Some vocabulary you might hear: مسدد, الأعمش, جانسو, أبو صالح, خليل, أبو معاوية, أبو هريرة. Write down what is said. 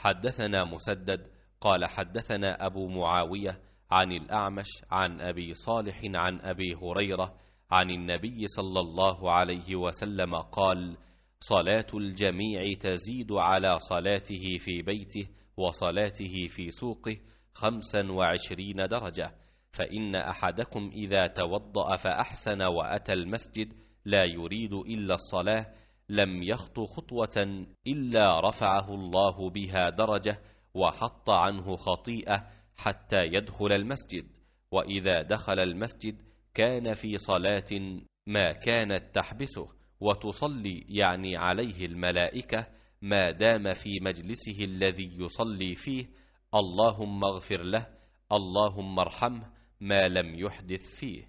حدثنا مسدد قال حدثنا أبو معاوية عن الأعمش عن أبي صالح عن أبي هريرة عن النبي صلى الله عليه وسلم قال: صلاة الجميع تزيد على صلاته في بيته وصلاته في سوقه 25 درجة، فإن أحدكم إذا توضأ فأحسن وأتى المسجد لا يريد إلا الصلاة لم يخطو خطوة إلا رفعه الله بها درجة وحط عنه خطيئة حتى يدخل المسجد، وإذا دخل المسجد كان في صلاة ما كانت تحبسه وتصلي يعني عليه الملائكة ما دام في مجلسه الذي يصلي فيه: اللهم اغفر له، اللهم ارحمه، ما لم يحدث فيه.